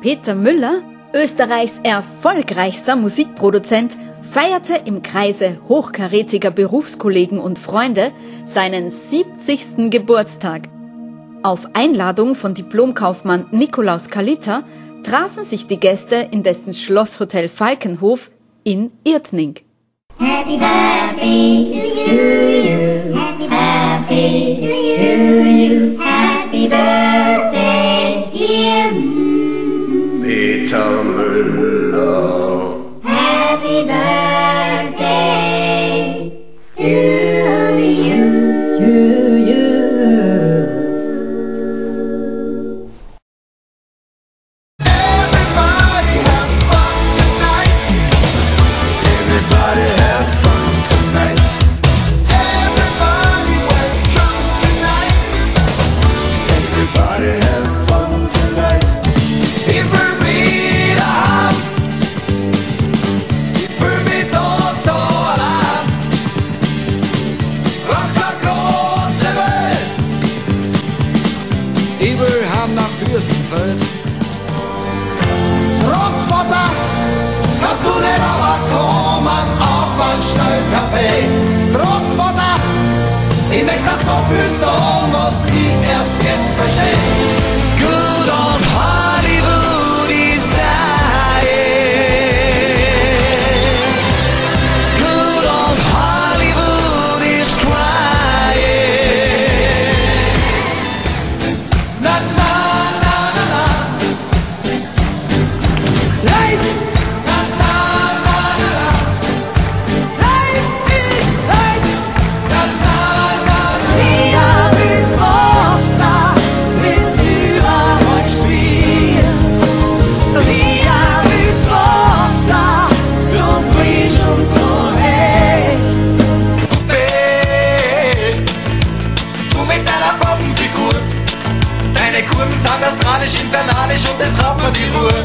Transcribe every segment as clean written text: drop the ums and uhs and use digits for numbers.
Peter Müller, Österreichs erfolgreichster Musikproduzent, feierte im Kreise hochkarätiger Berufskollegen und Freunde seinen 70. Geburtstag. Auf Einladung von Diplomkaufmann Nikolaus Kalita trafen sich die Gäste in dessen Schlosshotel Falkenhof in Irdning. Happy birthday to you, happy birthday to you, happy birthday dear Peter Müller. Happy birthday to you, to you. Everybody have fun tonight. Everybody have fun tonight. Everybody was drunk tonight. Everybody have fun tonight. Großvater, kannst du nicht aber kommen auf einen Schnellkaffee? Großvater, ich möchte das so viel sagen, was ich erst jetzt verstehe. Good old Hollywood is dying. Good old Hollywood is trying. Not infernalisch und es raubt mir die Ruhe.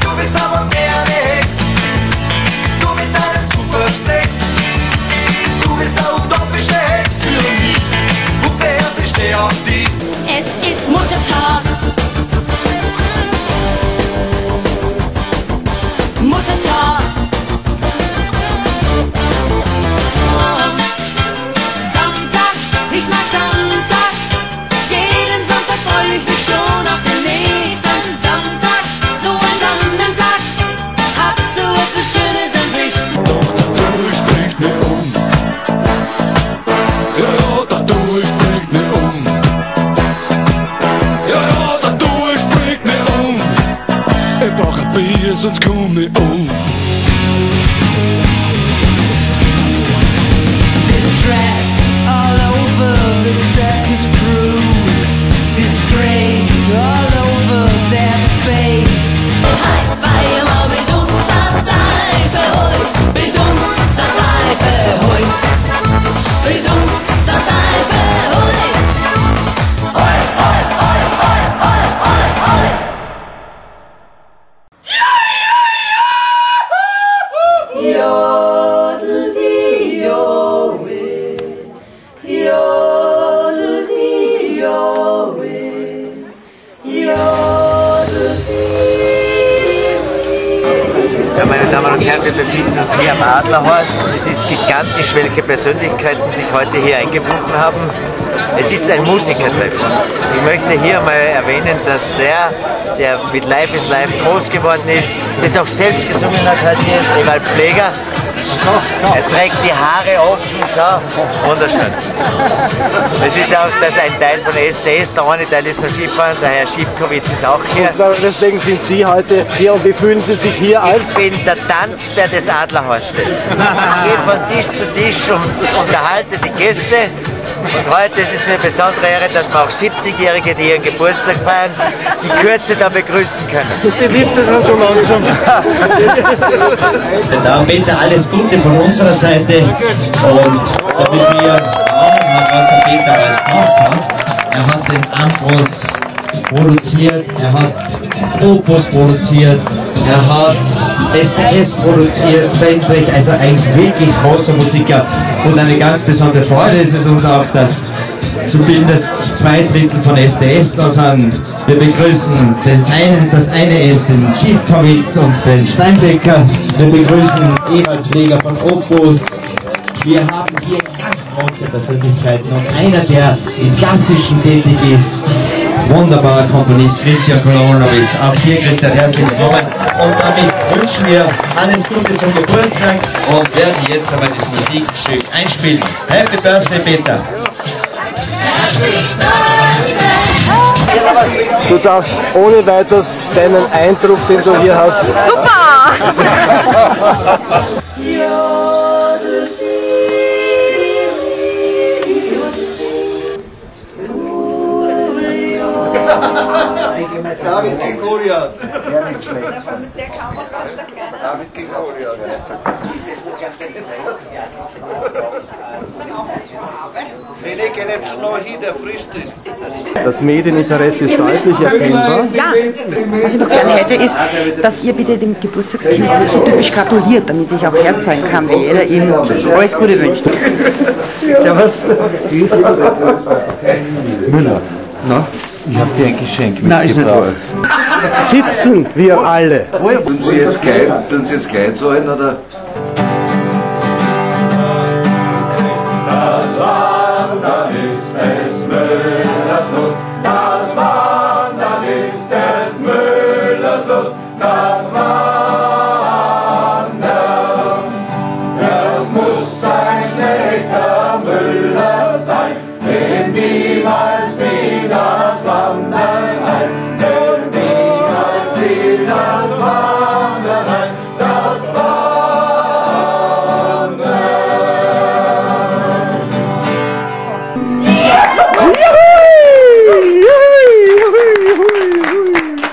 Du bist aber mehr eine Hex. Du mit deinem Super Sex. Du bist eine utopische Hex für mich. Puppe Herz, ich steh auf dich. Es ist Muttertag. Muttertag. Sonntag, ich mag Sonntag. Jeden Sonntag freue ich mich schon auf den nächsten Sonntag. So einen Sonntag hat so etwas Schönes an sich. Doch dadurch bringt mir Ja, dadurch bringt mir Ja, dadurch bringt mir Ich brauche ein Bier, sonst komm ich Distress all over the circus crew. Disgrace all over their face. Bei ihr war bis uns das Leife heut. Bis uns das Leife heut. Bis uns das Leife heut. Oi, oi, oi, oi, oi, oi, oi. Ja, ja, ja, Jodel, die Jowe. Jodel, die Jowe. Ja, meine Damen und Herren, wir befinden uns hier am Adlerhorst. Es ist gigantisch, welche Persönlichkeiten sich heute hier eingefunden haben. Es ist ein Musikertreffen. Ich möchte hier mal erwähnen, dass der mit Life is Life groß geworden ist, das auch selbst gesungen hat, hier ist Ewald Pfleger. Er trägt die Haare offen, schau, wunderschön. Das ist auch das ein Teil von SDS, der eine Teil ist der Skifahren, der Herr Schiffkowitz ist auch hier. Und deswegen sind Sie heute hier und wie fühlen Sie sich hier als? Ich bin der Tanzbär des Adlerhorstes. Ich gehe von Tisch zu Tisch und unterhalte die Gäste. Und heute ist es mir besondere Ehre, dass wir auch 70-Jährige, die ihren Geburtstag feiern, die Kürze da begrüßen können. Die Lifte sind schon langsam. Dann bitte alles Gute von unserer Seite und damit wir Raum haben, was der Peter alles gemacht hat. Er hat den Ambros produziert, er hat Opus produziert, er hat SDS produziert, Fendrich, also ein wirklich großer Musiker. Und eine ganz besondere Freude ist es uns auch, dass zumindest 2 Drittel von SDS da sind. Wir begrüßen das eine ist den Schiffkowitz und den Steinbäcker. Wir begrüßen Ewald Pfleger von Opus. Wir haben hier ganz große Persönlichkeiten und einer, der im Klassischen tätig ist, wunderbarer Komponist Christian Kolonovits. Auch hier, Christian, herzlich willkommen. Und damit wünschen wir alles Gute zum Geburtstag und werden jetzt einmal das Musikstück einspielen. Happy Birthday, Peter! Du darfst ohne weiteres deinen Eindruck, den du hier hast. Super! David gegen Goliath. Ja, nicht schlecht. David gegen Goliath. Das Medieninteresse ist deutlich erkennbar. Ja, was ich noch gerne hätte, ist, dass ihr bitte dem Geburtstagskind so typisch gratuliert, damit ich auch Herz sein kann, wenn jeder ihm alles Gute wünscht. Servus. Müller. Na? Ich habe dir ein Geschenk mitgebracht. Sitzen wir alle. Tun Sie jetzt Kleid zahlen, oder? Das Wandern ist des Müllers Lust. Das Wandern ist des Müllers Lust. Das Wandern, das muss ein schlechter Müller sein, dem niemals wieder.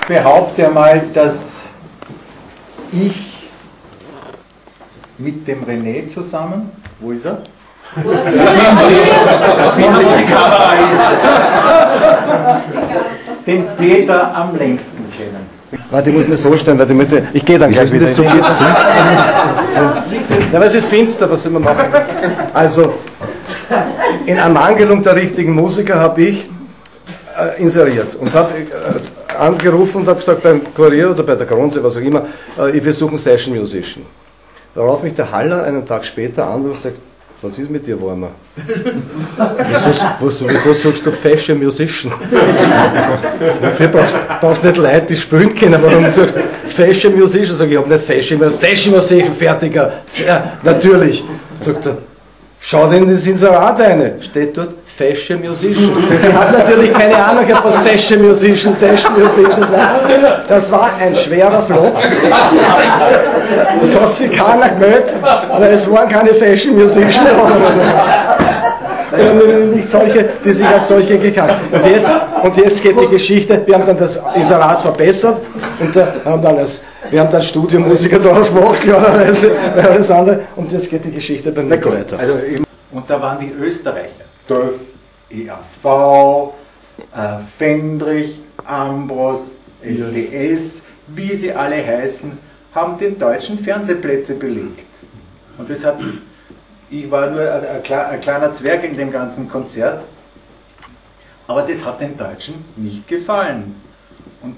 Behaupte mal, dass ich mit dem René zusammen, wo ist er? Da findet die Kamera ist. Den Peter am längsten kennen. Warte, ich muss mir so stellen, ich gehe dann gleich wieder. So ja, weil es ist finster, was soll man machen? Also, in Ermangelung der richtigen Musiker habe ich inseriert und habe angerufen und habe gesagt, beim Kurier oder bei der Kronze, was auch immer, wir suchen Session Musician. Darauf mich der Haller einen Tag später anruft und sagt, was ist mit dir, Warner? Wieso suchst du Fashion Musician? Dafür brauchst du nicht Leute, die spielen können, aber warum sagst du Fashion Musician? Sag ich, ich habe nicht Fashion, Session Musician, fertiger, ja, natürlich. Sagt er, schau dir in das Inserat eine, steht dort, Fashion Musician. Ich habe natürlich keine Ahnung, was Session Musician sein. Das war ein schwerer Flop. Das hat sich keiner gemeldet, weil es waren keine Fashion Musician. Nicht solche, die sich als solche gekannt haben. Und jetzt geht die Geschichte, wir haben dann das Inserat verbessert und wir haben dann Studiomusiker daraus gemacht, klarerweise, weil alles andere, und jetzt geht die Geschichte dann nicht weiter. Also, und da waren die Österreicher. DÖF, EAV, Fendrich, Ambros, SDS, wie sie alle heißen, haben den deutschen Fernsehplätze belegt. Und das hat, ich war nur ein kleiner Zwerg in dem ganzen Konzert, aber das hat den Deutschen nicht gefallen. Und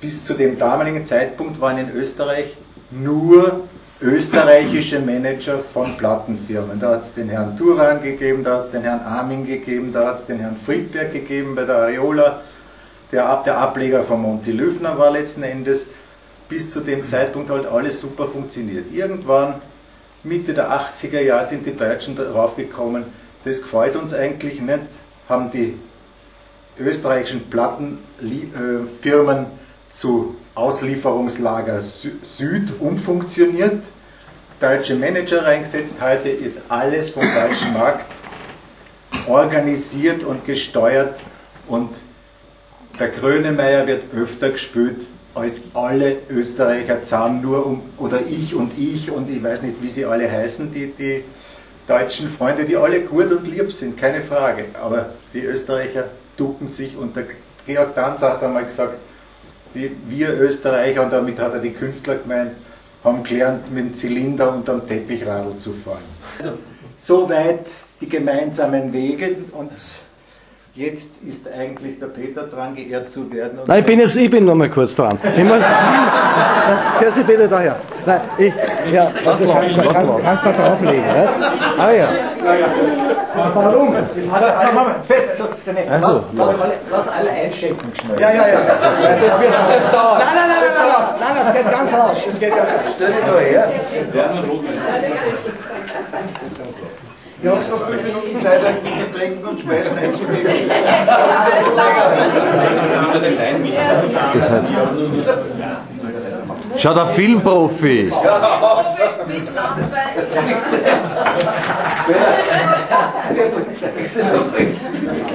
bis zu dem damaligen Zeitpunkt waren in Österreich nur österreichische Manager von Plattenfirmen. Da hat es den Herrn Turan gegeben, da hat es den Herrn Armin gegeben, da hat es den Herrn Friedberg gegeben bei der Ariola. Der Ableger von Monty Löfner war letzten Endes bis zu dem Zeitpunkt halt alles super funktioniert. Irgendwann, Mitte der 80er Jahre, sind die Deutschen darauf gekommen, das gefällt uns eigentlich nicht, haben die österreichischen Plattenfirmen zu Auslieferungslager Süd umfunktioniert, deutsche Manager reingesetzt, heute jetzt alles vom deutschen Markt organisiert und gesteuert, und der Grönemeier wird öfter gespielt als alle Österreicher zusammen, nur um, oder ich weiß nicht, wie sie alle heißen, die deutschen Freunde, die alle gut und lieb sind, keine Frage, aber die Österreicher ducken sich, und der Georg Danzer hat einmal gesagt, wir Österreicher, und damit hat er die Künstler gemeint, haben gelernt, mit dem Zylinder unterm Teppichradl zu fahren. Also, soweit die gemeinsamen Wege, und Jetzt ist eigentlich der Peter dran, geehrt zu werden. Und nein, ich bin noch mal kurz dran. Hörst du bitte daher? Nein, ja, kannst du da drauflegen. Was? Ah ja. Warum? Lass alle einschenken schnell. Ja. Das wird alles dauern. Nein, das geht ganz raus. Stell dich da her. Ich habe noch 5 Minuten Zeit, ein Getränken und Speisen einzugeben. Schaut auf Filmprofi!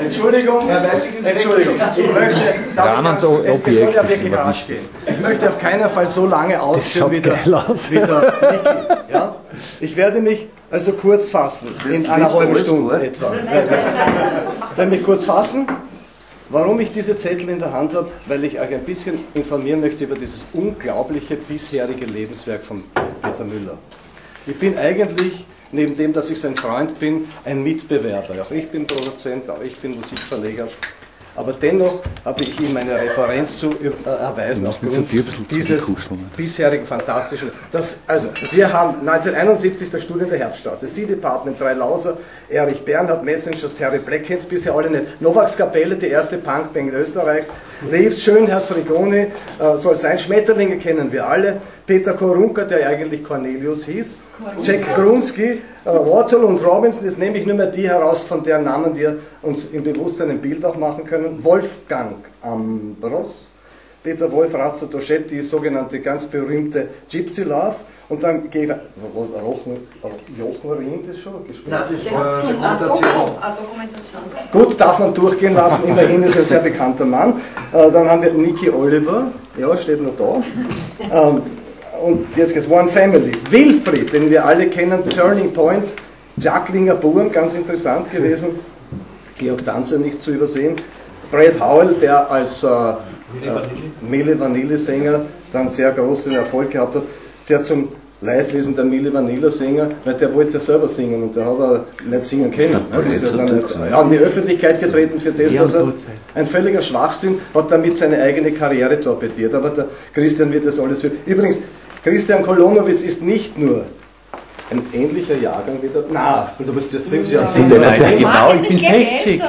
Entschuldigung, ich möchte ja wirklich rasch gehen. Ich möchte auf keinen Fall so lange ausführen wie der Niki. Ja? Ich werde mich also kurz fassen, in einer halben Stunde etwa. Ich werde mich kurz fassen. Warum ich diese Zettel in der Hand habe, weil ich euch ein bisschen informieren möchte über dieses unglaubliche bisherige Lebenswerk von Peter Müller. Ich bin eigentlich, neben dem, dass ich sein Freund bin, ein Mitbewerber. Auch ich bin Produzent, auch ich bin Musikverleger. Aber dennoch habe ich ihm meine Referenz zu erweisen aufgrund dieses bisherigen fantastischen... Also, wir haben 1971 der Studien der Herbststraße, C-Department, 3 Lauser, Erich Bernhard, Messengers, Terry Black, kennt's bisher alle nicht, Novaks Kapelle, die erste Punkband Österreichs, Reeves, Schönherz, Rigoni, soll sein, Schmetterlinge kennen wir alle, Peter Korunka, der eigentlich Cornelius hieß, Jack Grunski, Waterloo und Robinson, jetzt nehme ich nur mehr die heraus, von deren Namen wir uns im Bewusstsein ein Bild auch machen können. Wolfgang Ambros, Peter Wolf, Ratzer Doschett, die sogenannte ganz berühmte Gypsy Love. Und dann gehe ich Jochen Ring, das ist schon gespielt. Nein, das ist Dokumentation. Gut, darf man durchgehen lassen, immerhin ist er ein sehr bekannter Mann. Dann haben wir Niki Oliver, ja, steht noch da. Und jetzt geht's One Family. Wilfried, den wir alle kennen, Turning Point, Jacklinger Burm, ganz interessant gewesen. Georg Danzer nicht zu übersehen. Brad Howell, der als Milli Vanilli-Sänger dann sehr großen Erfolg gehabt hat, sehr zum Leidwesen der Milli Vanilli-Sänger, weil der wollte selber singen und der hat er nicht singen können. Er ist ja dann an die Öffentlichkeit getreten für das, dass er ein völliger Schwachsinn hat, damit seine eigene Karriere torpediert. Aber der Christian wird das alles für. Übrigens, Christian Kolonovits ist nicht nur ein ähnlicher Jahrgang wie der... Na, du bist ja 5 Jahre... Genau, ich bin 60.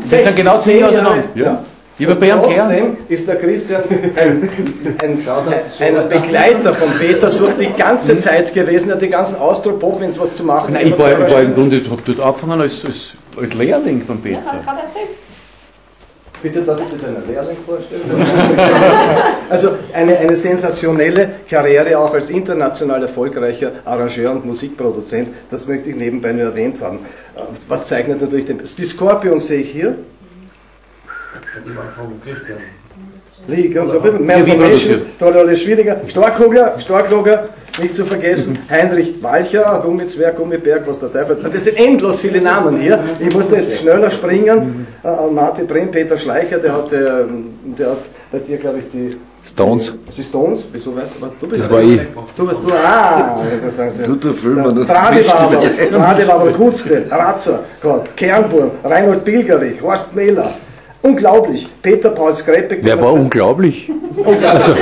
Das sind genau 10 Jahre lang. Ja. Trotzdem ist der Christian ein Begleiter von Peter durch die ganze Zeit gewesen, hat den ganzen Ausdruck, wenn es was zu machen gibt. Ich war im Grunde dort angefangen als Lehrling von Peter. Ja, kann er nicht. Bitte darf ich dir deinen Lehrling vorstellen? Also eine sensationelle Karriere auch als international erfolgreicher Arrangeur und Musikproduzent, das möchte ich nebenbei nur erwähnt haben. Was zeichnet natürlich den... Die Scorpions sehe ich hier. Die waren von Christian. Tolle schwieriger. Storkogler, nicht zu vergessen. Heinrich Walcher, Gummizwerg, Gummiberg, was der Teufel. Das sind endlos viele Namen hier. Ich musste jetzt schneller springen. Martin Brenn, Peter Schleicher, der hat bei dir, glaube ich, die Stones. Die Stones? Wieso weißt du was? Du bist das war ich. Du bist du. Ah, das sagen sie. Du Filmer. Radewabel, Kutzke, Ratzer, Kernburg, Reinhold Bilgerich, Horst Mähler. Unglaublich. Peter Paul Skrepeck. Der war unglaublich. Also.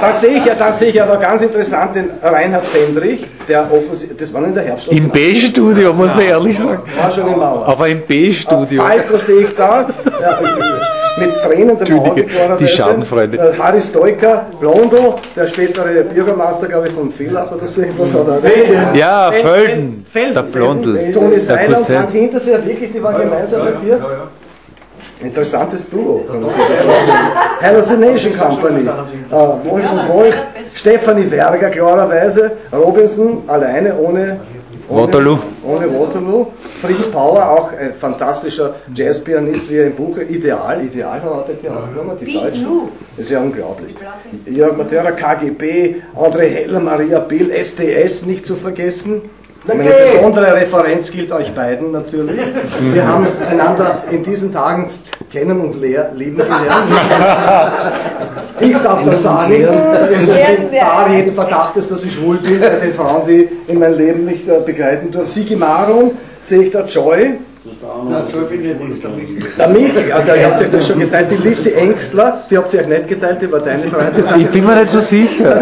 Da sehe ich ja da ganz interessant den Reinhard Fendrich, der offensichtlich, das war in der Herbststraße. Im B-Studio, muss man ehrlich sagen. War schon im Mauer. Aber im B-Studio. Falko sehe ich da, mit tränendem Auge. Die Schadenfreunde. Harry Stoica, Blondo, der spätere Bürgermeister, glaube ich, von Villach oder so etwas. Ja, Völden. Der Blondl. Toni Seiland stand hinter sich, wirklich, die waren gemeinsam mit dir. Interessantes Duo, kann man sich Hallucination Company, Wolf und Wolf, Stefanie Werger klarerweise, Robinson alleine ohne Waterloo, Fritz Power, auch ein fantastischer Jazzpianist, wie er im Buch, ideal haben wir auch die Deutschen, das ist ja unglaublich. Jörg Materer, KGB, André Heller, Maria Bill, SDS nicht zu vergessen. Meine besondere Referenz gilt euch beiden natürlich. Wir haben einander in diesen Tagen kennen und lieben gelernt. Ich darf das sagen. Da jeden Verdacht ist, dass ich schwul bin, bei den Frauen, die in mein Leben nicht begleiten dürfen. Sigi Maron sehe ich da Joy, Nein, schon finde ich nicht. Der Michi, also ihr habt euch das schon geteilt. Die Lissi Engstler, die habt ihr euch nicht geteilt, die war deine Freundin. Ich bin mir nicht so sicher.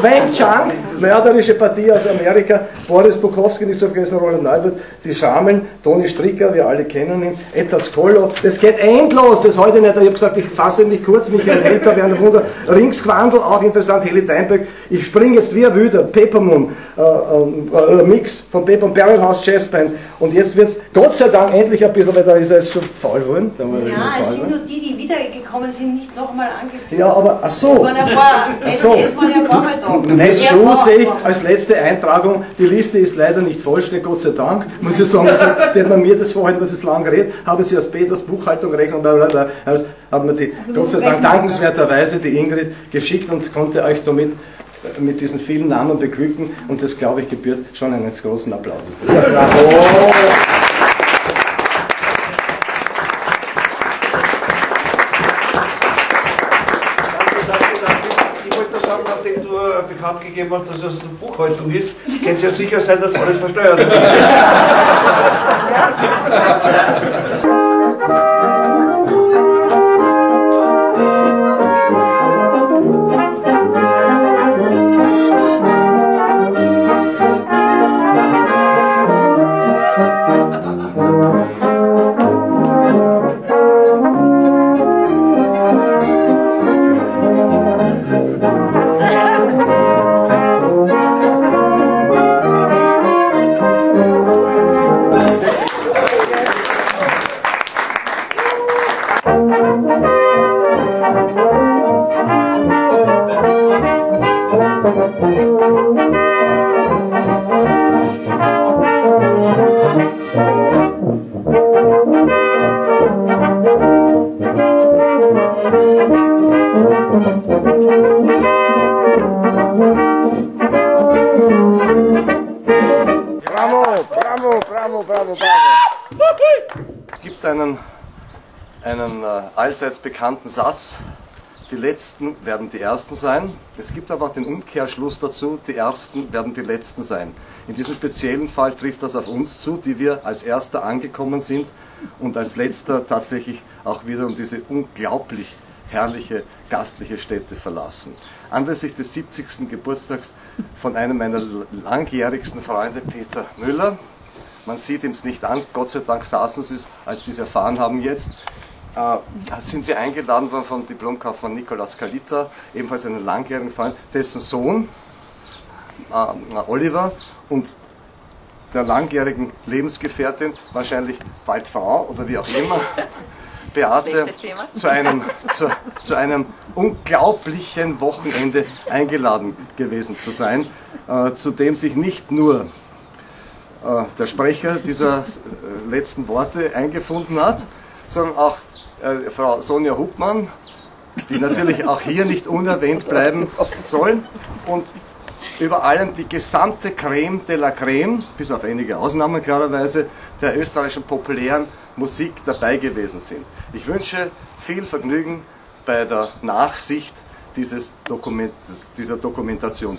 Wang Chang, mörderische Partie aus Amerika, Boris Bukowski, nicht zu vergessen, Roland Neubert, die Schamen, Toni Stricker, wir alle kennen ihn, Ettals Kollo, das geht endlos, das heute nicht, ich habe gesagt, ich fasse mich kurz, Michael Helter, Werner Wunder, Ringsquandl, auch interessant, Heli Steinberg, ich springe jetzt wie wieder, Peppermoon, Mix von Peppermoon, Barrelhouse Jazzband, und jetzt wird es Gott sei Dank endlich ein bisschen, weil da ist er jetzt schon faul geworden. Ja, es sind nur die, die wiedergekommen sind, nicht nochmal angeführt. Ja, aber, ach so. Nein, so sehe ich als letzte Eintragung, die Liste ist leider nicht vollständig, Gott sei Dank, muss ich sagen, das heißt, wenn man mir das vorhin, was ich lange rede, habe sie aus Peters Buchhaltung rechnen, also hat man die, also Gott sei Dank, dankenswerterweise die Ingrid geschickt und konnte euch somit mit diesen vielen Namen beglücken und das, glaube ich, gebührt schon einen großen Applaus. Ja, bravo. Gegeben hast, dass es eine Buchhaltung ist, kann es ja sicher sein, dass alles versteuert wird. Allseits bekannten Satz, die Letzten werden die Ersten sein. Es gibt aber auch den Umkehrschluss dazu, die Ersten werden die Letzten sein. In diesem speziellen Fall trifft das auf uns zu, die wir als Erster angekommen sind und als Letzter tatsächlich auch wieder um diese unglaublich herrliche gastliche Stätte verlassen. Anlässlich des 70. Geburtstags von einem meiner langjährigsten Freunde, Peter Müller. Man sieht ihm es nicht an, Gott sei Dank saßen sie es, als sie es erfahren haben jetzt. Sind wir eingeladen worden vom Diplomkaufmann Nikolaus Kalita, ebenfalls einen langjährigen Freund, dessen Sohn Oliver und der langjährigen Lebensgefährtin, wahrscheinlich bald Frau oder wie auch immer, Beate, zu einem unglaublichen Wochenende eingeladen gewesen zu sein, zu dem sich nicht nur der Sprecher dieser letzten Worte eingefunden hat, sondern auch Frau Sonja Hubmann, die natürlich auch hier nicht unerwähnt bleiben sollen, und über allem die gesamte Creme de la Creme, bis auf einige Ausnahmen klarerweise, der österreichischen populären Musik dabei gewesen sind. Ich wünsche viel Vergnügen bei der Nachsicht dieses dieser Bilddokumentation.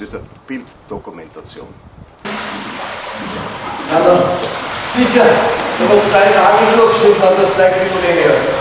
Also sicher, wenn man 2 Tage durchschnitt hat, das vielleicht ein bisschen weniger.